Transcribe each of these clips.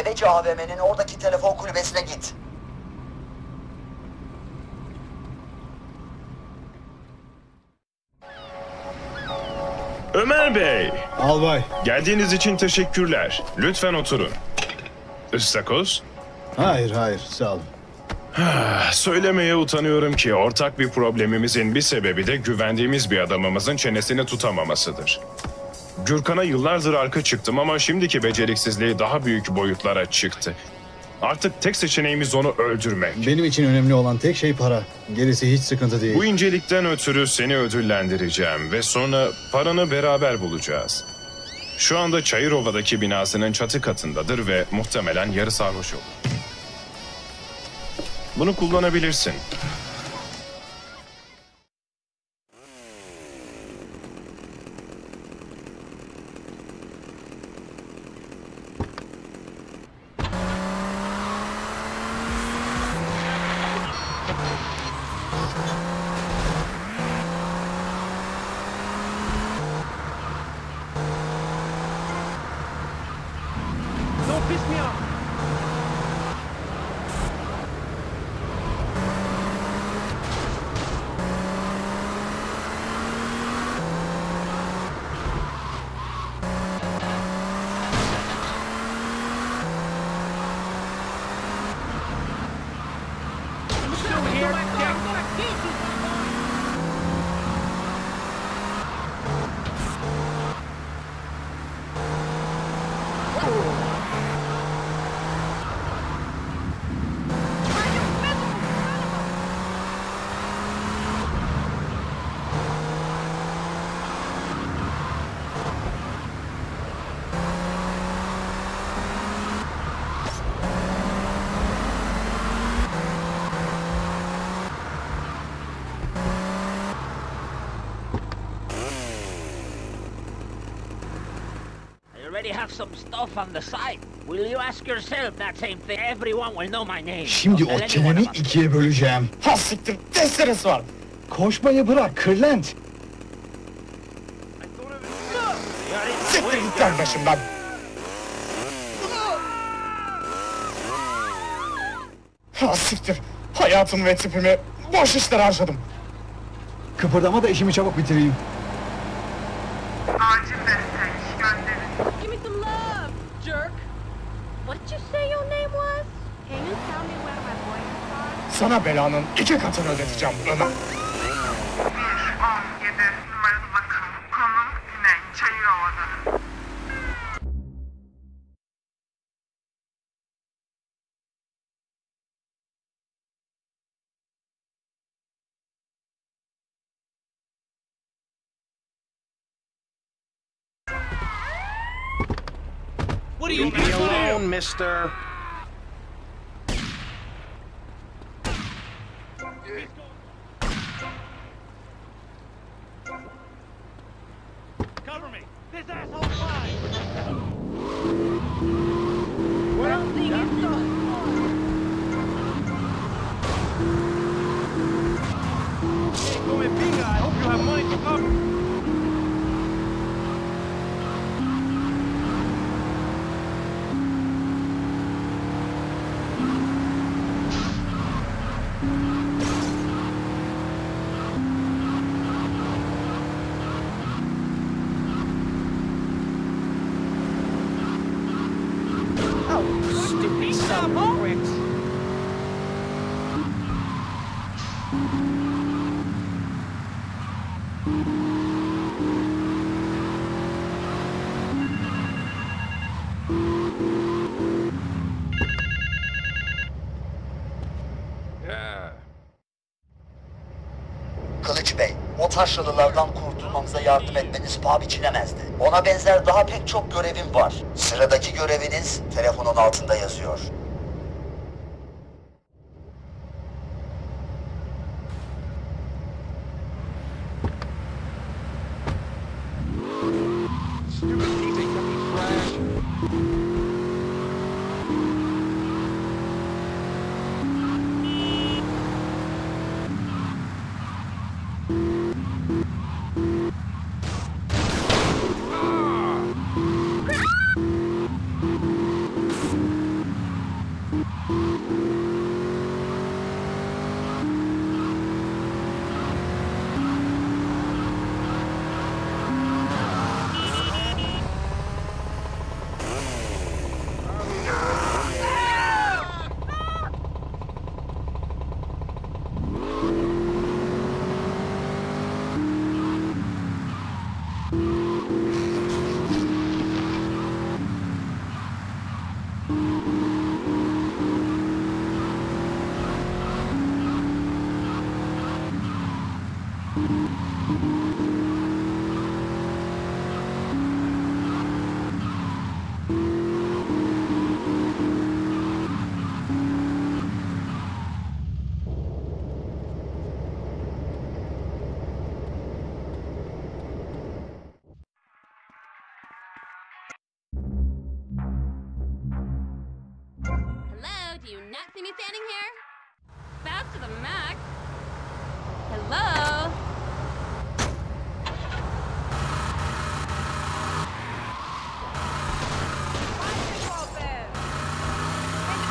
Cebeci AVM'nin oradaki telefon kulübesine git. Ömer Bey. Albay. Geldiğiniz için teşekkürler. Lütfen oturun. Üstakoz? Hayır sağ olun. Söylemeye utanıyorum ki ortak bir problemimizin bir sebebi de güvendiğimiz bir adamımızın çenesini tutamamasıdır. Gürkan'a yıllardır arka çıktım ama şimdiki beceriksizliği daha büyük boyutlara çıktı. Artık tek seçeneğimiz onu öldürmek. Benim için önemli olan tek şey para. Gerisi hiç sıkıntı değil. Bu incelikten ötürü seni ödüllendireceğim ve sonra paranı beraber bulacağız. Şu anda Çayırova'daki binasının çatı katındadır ve muhtemelen yarı sarhoş olur. Bunu kullanabilirsin. Şimdi o çeneni ikiye böleceğim. Ha siktir, testeresi var. Koşmayı bırak, kırlent. Siktir git lan başımdan. Ha siktir, hayatım ve tipimi boş işlere harcadım. Kıpırdama da işimi çabuk bitireyim. Sana belanın 2 katını ödeteceğim bana. 117 numaralı bakım. Konum Güney, Çayırova'da. What are you doing, mister? Kılıç Bey, o taşralılardan kurtulmamıza yardım etmeniz paha biçilemezdi. Ona benzer daha pek çok görevim var. Sıradaki göreviniz telefonun altında yazıyor. You nuts see me standing here? Fast to the max. Hello?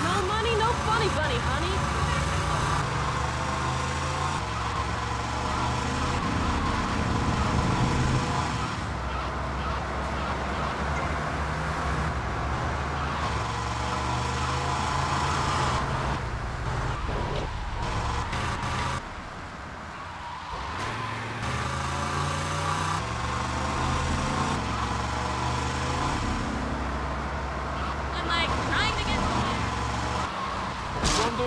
No money, no funny bunny, honey.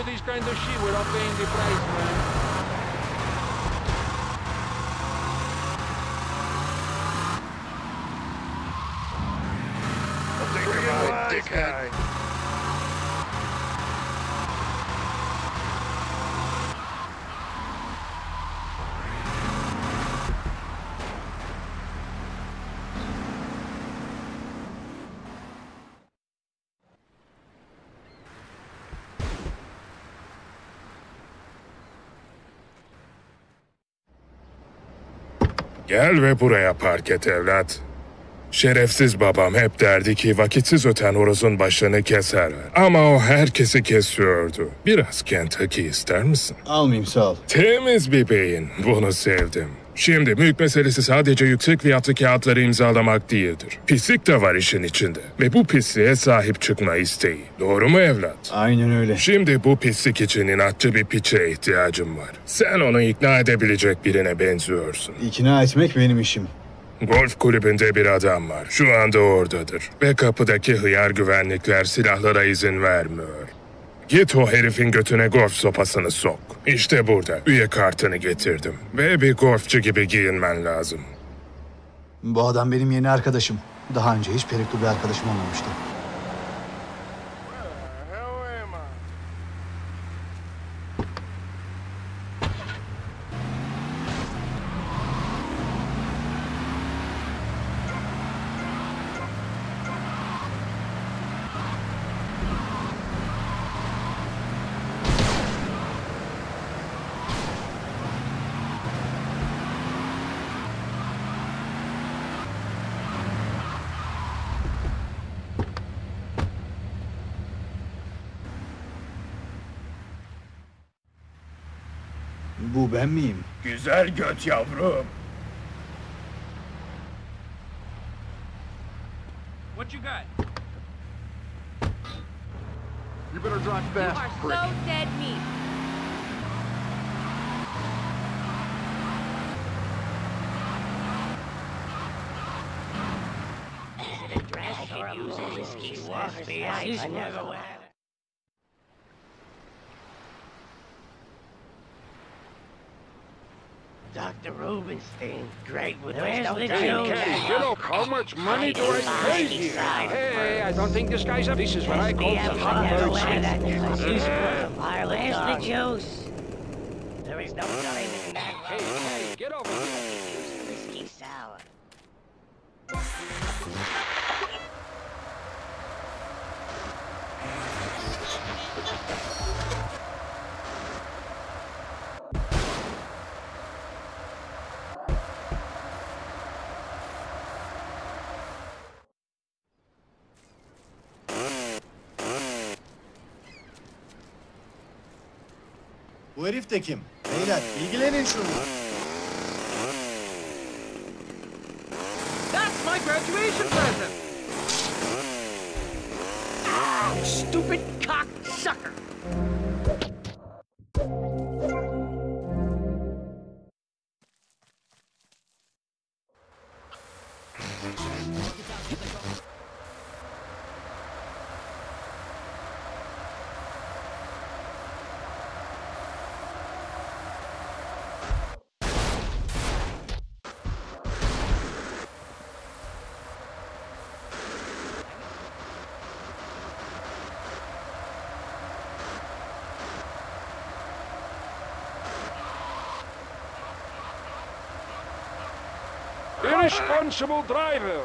This kind of shit without paying the price, man. Gel ve buraya park et evlat. Şerefsiz babam hep derdi ki vakitsiz öten horozun başını keser. Ama o herkesi kesiyordu. Biraz Kentucky ister misin? Almayayım sağ ol. Temiz bir beyin. Bunu sevdim. Şimdi mülk meselesi sadece yüksek fiyatlı kağıtları imzalamak değildir. Pislik de var işin içinde. Ve bu pisliğe sahip çıkma isteği. Doğru mu evlat? Aynen öyle. Şimdi bu pislik için inatçı bir piçe ihtiyacım var. Sen onu ikna edebilecek birine benziyorsun. İkna etmek benim işim. Golf kulübünde bir adam var. Şu anda oradadır. Ve kapıdaki hıyar güvenlikler silahlara izin vermiyor. Git o herifin götüne golf sopasını sok. İşte burada. Üye kartını getirdim. Ve bir golfçu gibi giyinmen lazım. Bu adam benim yeni arkadaşım. Daha önce hiç perikli bir arkadaşım olmamıştı. Bu ben miyim? Güzel göt yavrum. What you got? You better drive fast. You are so dead meat. Is it a dress or a moose? Dr. Rubenstein, great with the children. You know how much money do I pay here? Hey, I don't think this guy's up. This is what I call the hummingbird season. Where's the juice? There is no telling in that. Hey, get over here. Whiskey sour. Bu herif de kim? Beyler, ilgilenin şunu. That's my graduation present. Oh, stupid cocksucker. Irresponsible driver.